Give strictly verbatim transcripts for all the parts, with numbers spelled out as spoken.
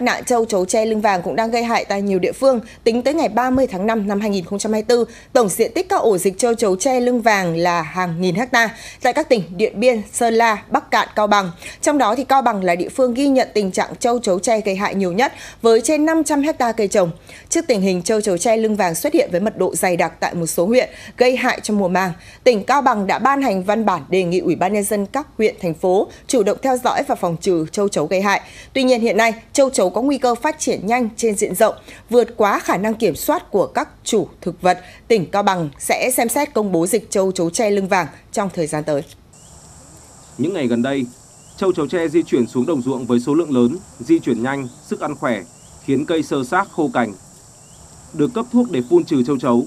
Nạn châu chấu tre lưng vàng cũng đang gây hại tại nhiều địa phương. Tính tới ngày ba mươi tháng năm năm hai nghìn không trăm hai mươi tư, tổng diện tích các ổ dịch châu chấu tre lưng vàng là hàng nghìn hecta tại các tỉnh Điện Biên, Sơn La, Bắc Kạn, Cao Bằng. Trong đó thì Cao Bằng là địa phương ghi nhận tình trạng châu chấu tre gây hại nhiều nhất với trên năm trăm hecta cây trồng. Trước tình hình châu chấu tre lưng vàng xuất hiện với mật độ dày đặc tại một số huyện gây hại trong mùa màng, tỉnh Cao Bằng đã ban hành văn bản đề nghị Ủy ban nhân dân các huyện, thành phố chủ động theo dõi và phòng trừ châu chấu gây hại. Tuy nhiên hiện nay, châu chấu có nguy cơ phát triển nhanh trên diện rộng, vượt quá khả năng kiểm soát của các chủ thực vật. Tỉnh Cao Bằng sẽ xem xét công bố dịch châu chấu tre lưng vàng trong thời gian tới. Những ngày gần đây, châu chấu tre di chuyển xuống đồng ruộng với số lượng lớn, di chuyển nhanh, sức ăn khỏe, khiến cây sơ xác khô cành. Được cấp thuốc để phun trừ châu chấu,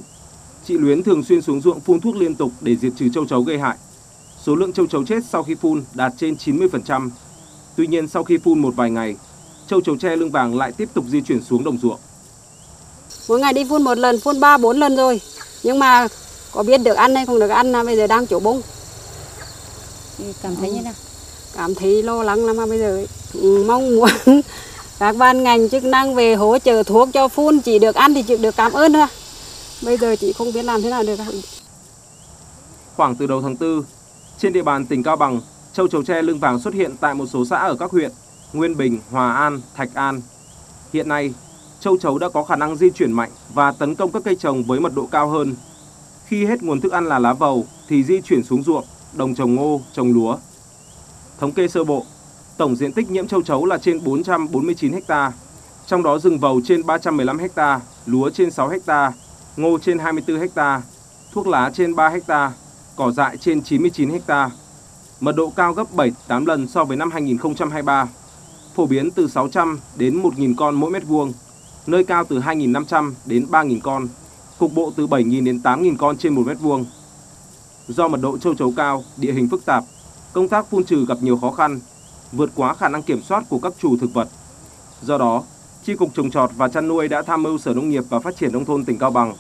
chị Luyến thường xuyên xuống ruộng phun thuốc liên tục để diệt trừ châu chấu gây hại. Số lượng châu chấu chết sau khi phun đạt trên chín mươi phần trăm. Tuy nhiên sau khi phun một vài ngày, châu chấu tre lưng vàng lại tiếp tục di chuyển xuống đồng ruộng. Mỗi ngày đi phun một lần, phun ba bốn lần rồi. Nhưng mà có biết được ăn hay không được ăn, bây giờ đang chỗ bông. Cảm thấy ừ. như thế nào? Cảm thấy lo lắng lắm mà bây giờ. Ừ, mong muốn các ban ngành chức năng về hỗ trợ thuốc cho phun, chỉ được ăn thì chỉ được cảm ơn thôi. Bây giờ chị không biết làm thế nào được. Khoảng từ đầu tháng tư, trên địa bàn tỉnh Cao Bằng, châu chấu tre lưng vàng xuất hiện tại một số xã ở các huyện Nguyên Bình, Hòa An, Thạch An. Hiện nay, châu chấu đã có khả năng di chuyển mạnh và tấn công các cây trồng với mật độ cao hơn. Khi hết nguồn thức ăn là lá vầu thì di chuyển xuống ruộng, đồng trồng ngô, trồng lúa. Thống kê sơ bộ, tổng diện tích nhiễm châu chấu là trên bốn trăm bốn mươi chín ha, trong đó rừng vầu trên ba trăm mười lăm ha, lúa trên sáu ha, ngô trên hai mươi tư ha, thuốc lá trên ba ha, cỏ dại trên chín mươi chín ha. Mật độ cao gấp bảy đến tám lần so với năm hai nghìn không trăm hai mươi ba. Phổ biến từ sáu trăm đến một nghìn con mỗi mét vuông, nơi cao từ hai nghìn năm trăm đến ba nghìn con, cục bộ từ bảy nghìn đến tám nghìn con trên một mét vuông. Do mật độ châu chấu cao, địa hình phức tạp, công tác phun trừ gặp nhiều khó khăn, vượt quá khả năng kiểm soát của các chủ thực vật. Do đó, Chi cục Trồng trọt và Chăn nuôi đã tham mưu Sở Nông nghiệp và Phát triển Nông thôn tỉnh Cao Bằng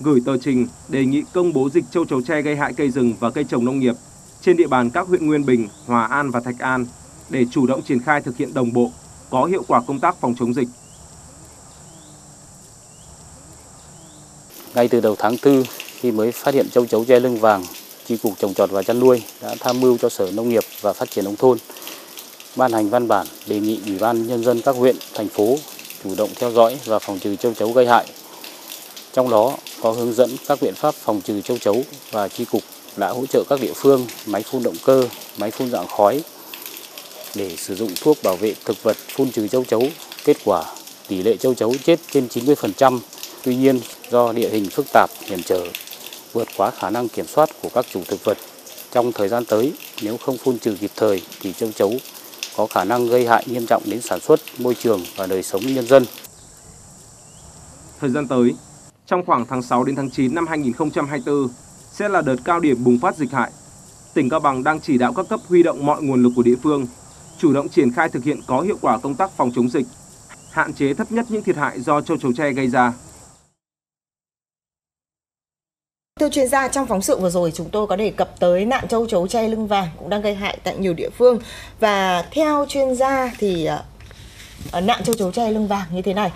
gửi tờ trình đề nghị công bố dịch châu chấu tre gây hại cây rừng và cây trồng nông nghiệp trên địa bàn các huyện Nguyên Bình, Hòa An và Thạch An, để chủ động triển khai thực hiện đồng bộ, có hiệu quả công tác phòng chống dịch. Ngay từ đầu tháng tư, khi mới phát hiện châu chấu tre lưng vàng, Chi cục Trồng trọt và Chăn nuôi đã tham mưu cho Sở Nông nghiệp và Phát triển Nông thôn ban hành văn bản đề nghị Ủy ban nhân dân các huyện, thành phố chủ động theo dõi và phòng trừ châu chấu gây hại. Trong đó có hướng dẫn các biện pháp phòng trừ châu chấu và Chi cục đã hỗ trợ các địa phương máy phun động cơ, máy phun dạng khói, để sử dụng thuốc bảo vệ thực vật phun trừ châu chấu. Kết quả tỷ lệ châu chấu chết trên chín mươi phần trăm. Tuy nhiên do địa hình phức tạp, hiểm trở, vượt quá khả năng kiểm soát của các chủ thực vật, trong thời gian tới nếu không phun trừ kịp thời thì châu chấu có khả năng gây hại nghiêm trọng đến sản xuất, môi trường và đời sống nhân dân. Thời gian tới, trong khoảng tháng sáu đến tháng chín năm hai nghìn không trăm hai mươi tư sẽ là đợt cao điểm bùng phát dịch hại. Tỉnh Cao Bằng đang chỉ đạo các cấp huy động mọi nguồn lực của địa phương, chủ động triển khai thực hiện có hiệu quả công tác phòng chống dịch, hạn chế thấp nhất những thiệt hại do châu chấu tre gây ra. Thưa chuyên gia, trong phóng sự vừa rồi chúng tôi có đề cập tới nạn châu chấu tre lưng vàng cũng đang gây hại tại nhiều địa phương, và theo chuyên gia thì uh, nạn châu chấu tre lưng vàng như thế này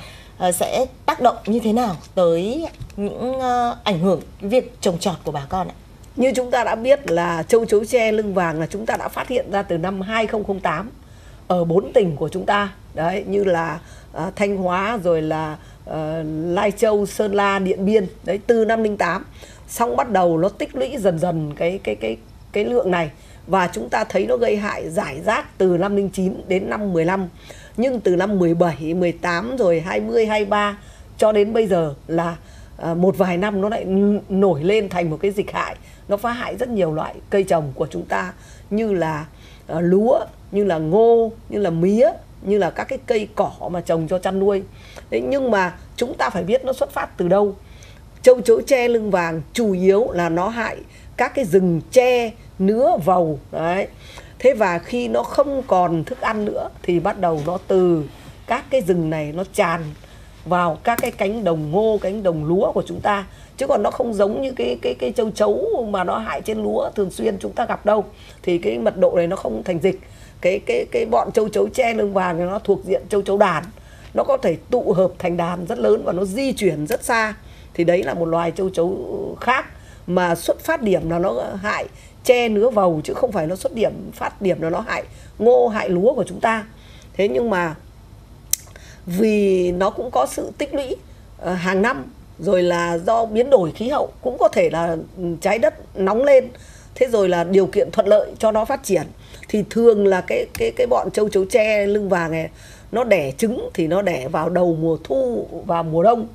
uh, sẽ tác động như thế nào tới những uh, ảnh hưởng việc trồng trọt của bà con ạ? Như chúng ta đã biết là châu chấu tre lưng vàng là chúng ta đã phát hiện ra từ năm hai nghìn không trăm lẻ tám ở bốn tỉnh của chúng ta. Đấy, như là uh, Thanh Hóa, rồi là uh, Lai Châu, Sơn La, Điện Biên. Đấy, từ năm không trăm lẻ tám. Xong bắt đầu nó tích lũy dần dần cái cái cái cái lượng này, và chúng ta thấy nó gây hại rải rác từ năm không trăm lẻ chín đến năm mười lăm. Nhưng từ năm mười bảy, mười tám rồi hai mươi, hai mươi ba cho đến bây giờ là uh, một vài năm nó lại nổi lên thành một cái dịch hại. Nó phá hại rất nhiều loại cây trồng của chúng ta, như là uh, lúa, như là ngô, như là mía, như là các cái cây cỏ mà trồng cho chăn nuôi. Đấy, nhưng mà chúng ta phải biết nó xuất phát từ đâu. Châu chấu tre lưng vàng chủ yếu là nó hại các cái rừng tre, nứa, vầu. Đấy. Thế và khi nó không còn thức ăn nữa thì bắt đầu nó từ các cái rừng này nó tràn vào các cái cánh đồng ngô, cánh đồng lúa của chúng ta. Chứ còn nó không giống như cái cái cái châu chấu mà nó hại trên lúa thường xuyên chúng ta gặp đâu. Thì cái mật độ này nó không thành dịch. Cái cái cái bọn châu chấu tre lưng vàng nó thuộc diện châu chấu đàn. nó có thể tụ hợp thành đàn rất lớn và nó di chuyển rất xa. Thì đấy là một loài châu chấu khác mà xuất phát điểm là nó hại tre, nứa, vầu, chứ không phải nó xuất điểm phát điểm là nó hại ngô, hại lúa của chúng ta. Thế nhưng mà vì nó cũng có sự tích lũy hàng năm, rồi là do biến đổi khí hậu, cũng có thể là trái đất nóng lên, thế rồi là điều kiện thuận lợi cho nó phát triển, thì thường là cái cái cái bọn châu chấu tre lưng vàng này nó đẻ trứng thì nó đẻ vào đầu mùa thu và mùa đông.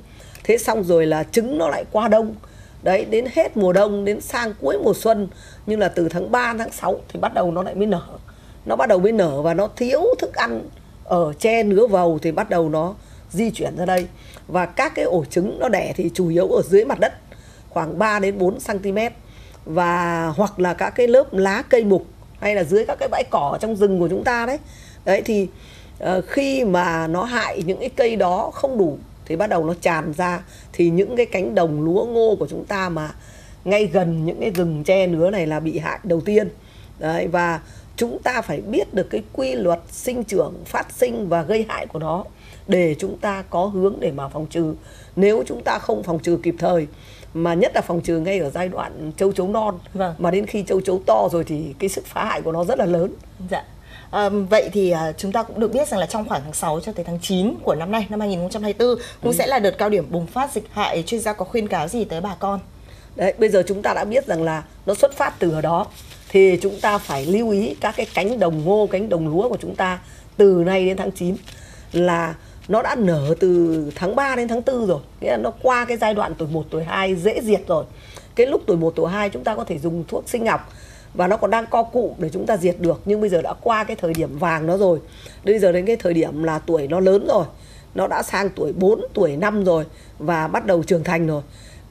Thế xong rồi là trứng nó lại qua đông. Đấy, đến hết mùa đông, đến sang cuối mùa xuân, nhưng là từ tháng ba, tháng sáu thì bắt đầu nó lại mới nở. Nó bắt đầu mới nở và nó thiếu thức ăn ở tre, nứa, vầu thì bắt đầu nó di chuyển ra đây. Và các cái ổ trứng nó đẻ thì chủ yếu ở dưới mặt đất, khoảng ba đến bốn xăng ti mét. Và hoặc là các cái lớp lá cây mục hay là dưới các cái bãi cỏ trong rừng của chúng ta đấy. Đấy thì uh, khi mà nó hại những cái cây đó không đủ thì bắt đầu nó tràn ra, thì những cái cánh đồng lúa ngô của chúng ta mà ngay gần những cái rừng tre nứa này là bị hại đầu tiên. Đấy, và chúng ta phải biết được cái quy luật sinh trưởng, phát sinh và gây hại của nó để chúng ta có hướng để mà phòng trừ. Nếu chúng ta không phòng trừ kịp thời, mà nhất là phòng trừ ngay ở giai đoạn châu chấu non, vâng, mà đến khi châu chấu to rồi thì cái sức phá hại của nó rất là lớn. Dạ. À, vậy thì chúng ta cũng được biết rằng là trong khoảng tháng sáu cho tới tháng chín của năm nay, năm hai nghìn không trăm hai mươi tư cũng ừ. sẽ là đợt cao điểm bùng phát dịch hại. Chuyên gia có khuyên cáo gì tới bà con? Đấy, bây giờ chúng ta đã biết rằng là nó xuất phát từ ở đó, thì chúng ta phải lưu ý các cái cánh đồng ngô, cánh đồng lúa của chúng ta từ nay đến tháng chín là nó đã nở từ tháng ba đến tháng tư rồi. Nghĩa là nó qua cái giai đoạn tuổi một, tuổi hai dễ diệt rồi. Cái lúc tuổi một, tuổi hai chúng ta có thể dùng thuốc sinh học và nó còn đang co cụm để chúng ta diệt được, nhưng bây giờ đã qua cái thời điểm vàng nó rồi. Bây giờ đến cái thời điểm là tuổi nó lớn rồi, nó đã sang tuổi bốn, tuổi năm rồi và bắt đầu trưởng thành rồi.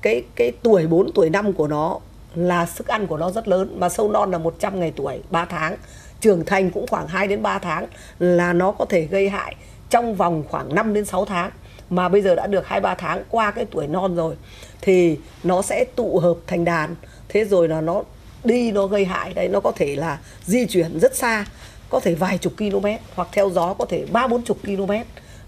Cái cái tuổi bốn, tuổi năm của nó là sức ăn của nó rất lớn, mà sâu non là một trăm ngày tuổi, ba tháng, trưởng thành cũng khoảng hai đến ba tháng là nó có thể gây hại trong vòng khoảng năm đến sáu tháng. Mà bây giờ đã được hai ba tháng qua cái tuổi non rồi thì nó sẽ tụ hợp thành đàn, thế rồi là nó đi nó gây hại đấy, nó có thể là di chuyển rất xa, có thể vài chục km hoặc theo gió có thể ba bốn chục km.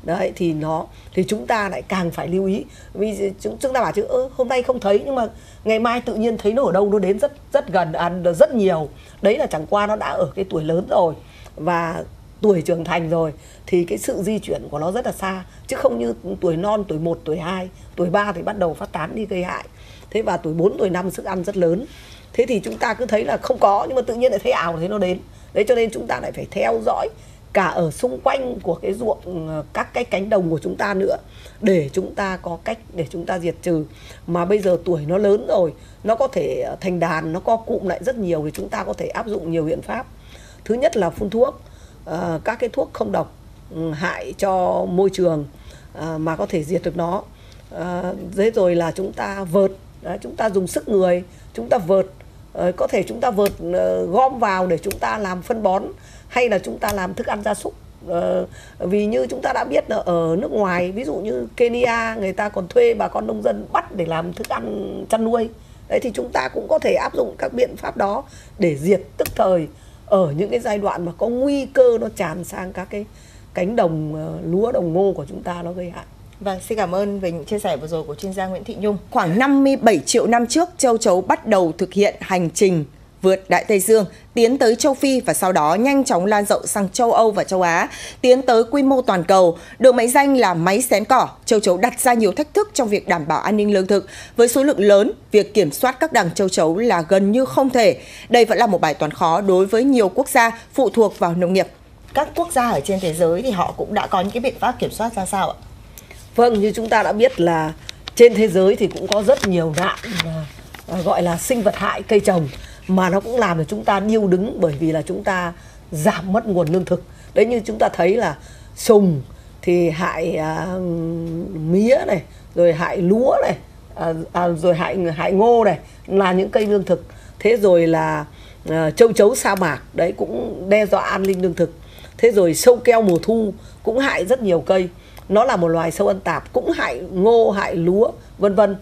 Đấy thì nó thì chúng ta lại càng phải lưu ý, vì chúng chúng ta bảo chứ ơ, hôm nay không thấy nhưng mà ngày mai tự nhiên thấy nó ở đâu, nó đến rất rất gần, ăn à, rất nhiều. Đấy là chẳng qua nó đã ở cái tuổi lớn rồi và tuổi trưởng thành rồi thì cái sự di chuyển của nó rất là xa, chứ không như tuổi non, tuổi một, tuổi hai, tuổi ba thì bắt đầu phát tán đi gây hại. Thế và tuổi bốn, tuổi năm sức ăn rất lớn. Thế thì chúng ta cứ thấy là không có, nhưng mà tự nhiên lại thấy ảo thấy nó đến. Đấy cho nên chúng ta lại phải theo dõi cả ở xung quanh của cái ruộng, các cái cánh đồng của chúng ta nữa, để chúng ta có cách để chúng ta diệt trừ. Mà bây giờ tuổi nó lớn rồi, nó có thể thành đàn, nó co cụm lại rất nhiều, thì chúng ta có thể áp dụng nhiều biện pháp. Thứ nhất là phun thuốc, các cái thuốc không độc hại cho môi trường mà có thể diệt được nó. Thế rồi là chúng ta vợt, chúng ta dùng sức người, chúng ta vợt. Có thể chúng ta vợt gom vào để chúng ta làm phân bón hay là chúng ta làm thức ăn gia súc. Vì như chúng ta đã biết là ở nước ngoài, ví dụ như Kenya, người ta còn thuê bà con nông dân bắt để làm thức ăn chăn nuôi. Đấy thì chúng ta cũng có thể áp dụng các biện pháp đó để diệt tức thời ở những cái giai đoạn mà có nguy cơ nó tràn sang các cái cánh đồng lúa, đồng ngô của chúng ta nó gây hại. Vâng, xin cảm ơn về những chia sẻ vừa rồi của chuyên gia Nguyễn Thị Nhung. Khoảng năm mươi bảy triệu năm trước, châu chấu bắt đầu thực hiện hành trình vượt Đại Tây Dương, tiến tới châu Phi và sau đó nhanh chóng lan rộng sang châu Âu và châu Á, tiến tới quy mô toàn cầu. Được mệnh danh là máy xén cỏ, châu chấu đặt ra nhiều thách thức trong việc đảm bảo an ninh lương thực. Với số lượng lớn, việc kiểm soát các đàn châu chấu là gần như không thể. Đây vẫn là một bài toán khó đối với nhiều quốc gia phụ thuộc vào nông nghiệp. Các quốc gia ở trên thế giới thì họ cũng đã có những cái biện pháp kiểm soát ra sao ạ? Vâng, như chúng ta đã biết là trên thế giới thì cũng có rất nhiều nạn gọi là sinh vật hại cây trồng, mà nó cũng làm cho chúng ta điêu đứng bởi vì là chúng ta giảm mất nguồn lương thực. Đấy, như chúng ta thấy là sùng thì hại à, mía này, rồi hại lúa này, à, à, rồi hại hại ngô này, là những cây lương thực. Thế rồi là à, châu chấu sa mạc, đấy cũng đe dọa an ninh lương thực. Thế rồi sâu keo mùa thu cũng hại rất nhiều cây. Nó là một loài sâu ăn tạp, cũng hại ngô, hại lúa, vân vân.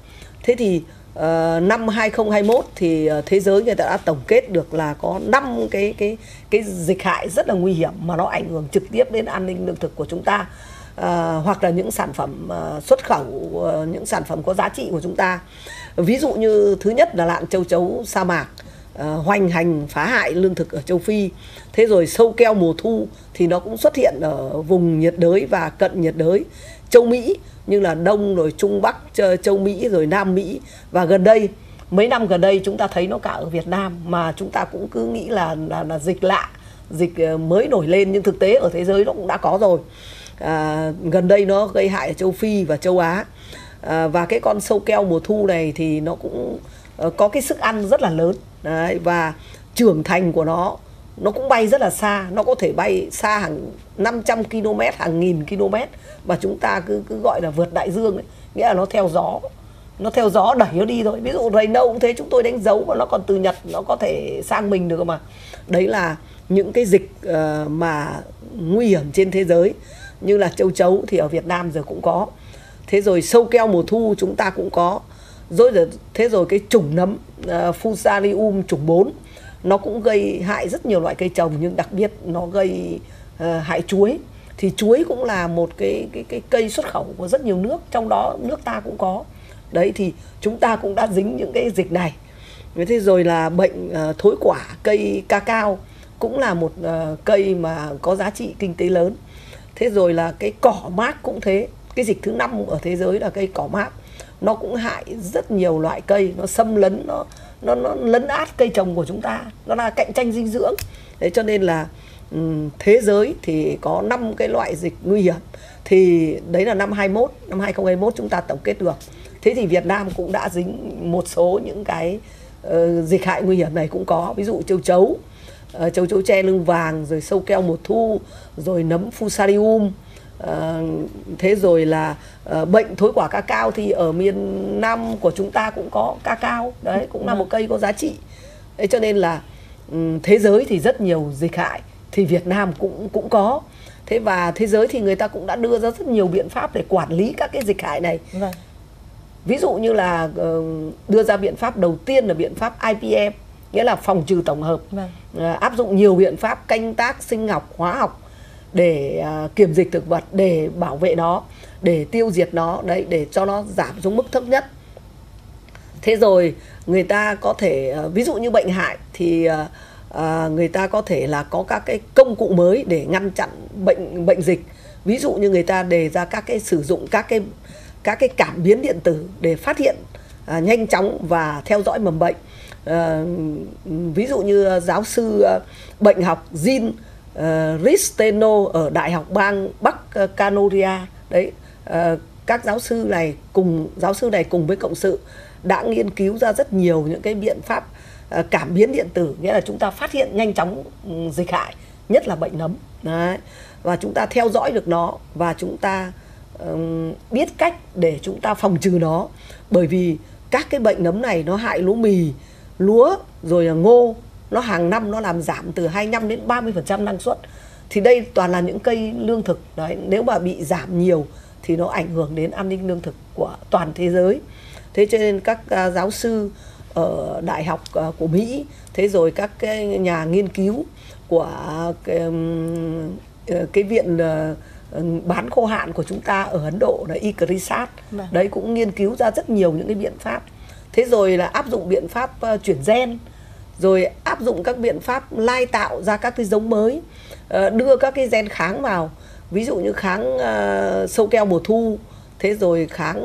Thế thì uh, năm hai nghìn không trăm hai mươi mốt thì uh, thế giới người ta đã tổng kết được là có năm cái cái cái dịch hại rất là nguy hiểm mà nó ảnh hưởng trực tiếp đến an ninh lương thực của chúng ta. à, hoặc là những sản phẩm à, xuất khẩu, à, những sản phẩm có giá trị của chúng ta. Ví dụ như thứ nhất là lạn châu chấu sa mạc à, hoành hành phá hại lương thực ở châu Phi. Thế rồi sâu keo mùa thu thì nó cũng xuất hiện ở vùng nhiệt đới và cận nhiệt đới châu Mỹ, như là Đông rồi Trung Bắc châu Mỹ rồi Nam Mỹ. Và gần đây, mấy năm gần đây chúng ta thấy nó cả ở Việt Nam, mà chúng ta cũng cứ nghĩ là là, là dịch lạ, dịch mới nổi lên, nhưng thực tế ở thế giới nó cũng đã có rồi. À, gần đây nó gây hại ở châu Phi và châu Á. À, và cái con sâu keo mùa thu này thì nó cũng có cái sức ăn rất là lớn. Đấy, và trưởng thành của nó, nó cũng bay rất là xa, nó có thể bay xa hàng năm trăm ki lô mét, hàng nghìn km, và chúng ta cứ cứ gọi là vượt đại dương ấy. Nghĩa là nó theo gió, nó theo gió đẩy nó đi thôi. Ví dụ rầy nâu cũng thế, chúng tôi đánh dấu mà nó còn từ Nhật nó có thể sang mình được mà. Đấy là những cái dịch uh, mà nguy hiểm trên thế giới, như là châu chấu thì ở Việt Nam giờ cũng có. Thế rồi sâu keo mùa thu chúng ta cũng có. Rồi thế rồi cái chủng nấm uh, Fusarium chủng bốn, nó cũng gây hại rất nhiều loại cây trồng, nhưng đặc biệt nó gây uh, hại chuối. Thì chuối cũng là một cái, cái, cái cây xuất khẩu của rất nhiều nước, trong đó nước ta cũng có. Đấy, thì chúng ta cũng đã dính những cái dịch này. Thế rồi là bệnh uh, thối quả, cây cacao cũng là một uh, cây mà có giá trị kinh tế lớn. Thế rồi là cái cỏ mác cũng thế. Cái dịch thứ năm ở thế giới là cây cỏ mác. Nó cũng hại rất nhiều loại cây, nó xâm lấn, nó Nó, nó lấn át cây trồng của chúng ta. Nó là cạnh tranh dinh dưỡng. Thế cho nên là um, thế giới thì có năm cái loại dịch nguy hiểm. Thì đấy là năm hai mốt, năm hai không hai mốt chúng ta tổng kết được. Thế thì Việt Nam cũng đã dính một số những cái uh, dịch hại nguy hiểm này cũng có. Ví dụ châu chấu, uh, châu chấu tre lưng vàng, rồi sâu keo mùa thu, rồi nấm Fusarium. Uh, thế rồi là uh, bệnh thối quả cacao thì ở miền Nam của chúng ta cũng có cacao. Đấy, cũng là một cây có giá trị. Đấy, cho nên là um, thế giới thì rất nhiều dịch hại, thì Việt Nam cũng cũng có. Thế và thế giới thì người ta cũng đã đưa ra rất nhiều biện pháp để quản lý các cái dịch hại này. Vâng. Ví dụ như là uh, đưa ra biện pháp đầu tiên là biện pháp I P M, nghĩa là phòng trừ tổng hợp. Vâng. uh, Áp dụng nhiều biện pháp canh tác, sinh học, hóa học để uh, kiểm dịch thực vật, để bảo vệ nó, để tiêu diệt nó, đấy, để cho nó giảm xuống mức thấp nhất. Thế rồi người ta có thể uh, ví dụ như bệnh hại thì uh, uh, người ta có thể là có các cái công cụ mới để ngăn chặn bệnh bệnh dịch. Ví dụ như người ta đề ra các cái sử dụng các cái các cái cảm biến điện tử để phát hiện uh, nhanh chóng và theo dõi mầm bệnh. Uh, ví dụ như giáo sư uh, bệnh học Jean Uh, Risteno ở Đại học bang Bắc uh, Canoria. Đấy, uh, các giáo sư này cùng giáo sư này cùng với cộng sự đã nghiên cứu ra rất nhiều những cái biện pháp uh, cảm biến điện tử, nghĩa là chúng ta phát hiện nhanh chóng um, dịch hại, nhất là bệnh nấm. Đấy, và chúng ta theo dõi được nó, và chúng ta um, biết cách để chúng ta phòng trừ nó. Bởi vì các cái bệnh nấm này nó hại lúa mì, lúa rồi là ngô. Nó hàng năm nó làm giảm từ hai mươi lăm đến ba mươi phần trăm năng suất. Thì đây toàn là những cây lương thực. Đấy, nếu mà bị giảm nhiều thì nó ảnh hưởng đến an ninh lương thực của toàn thế giới. Thế cho nên các uh, giáo sư ở đại học uh, của Mỹ, thế rồi các cái nhà nghiên cứu của uh, cái, uh, cái viện uh, bán khô hạn của chúng ta ở Ấn Độ là I C R I S A T. Đấy. Đấy, cũng nghiên cứu ra rất nhiều những cái biện pháp. Thế rồi là áp dụng biện pháp uh, chuyển gen, rồi áp dụng các biện pháp lai tạo ra các cái giống mới, đưa các cái gen kháng vào, ví dụ như kháng uh, sâu keo mùa thu, thế rồi kháng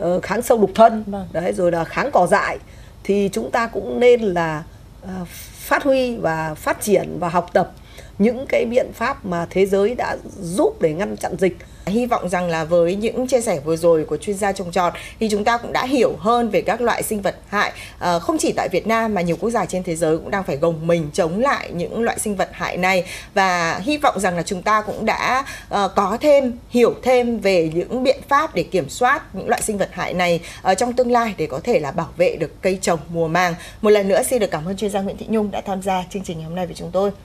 uh, kháng sâu đục thân, đấy, rồi là kháng cỏ dại. Thì chúng ta cũng nên là uh, phát huy và phát triển và học tập những cái biện pháp mà thế giới đã giúp để ngăn chặn dịch. Hy vọng rằng là với những chia sẻ vừa rồi của chuyên gia trồng trọt thì chúng ta cũng đã hiểu hơn về các loại sinh vật hại, à, không chỉ tại Việt Nam mà nhiều quốc gia trên thế giới cũng đang phải gồng mình chống lại những loại sinh vật hại này. Và hy vọng rằng là chúng ta cũng đã à, có thêm, hiểu thêm về những biện pháp để kiểm soát những loại sinh vật hại này à, trong tương lai, để có thể là bảo vệ được cây trồng mùa màng. Một lần nữa xin được cảm ơn chuyên gia Nguyễn Thị Nhung đã tham gia chương trình ngày hôm nay với chúng tôi.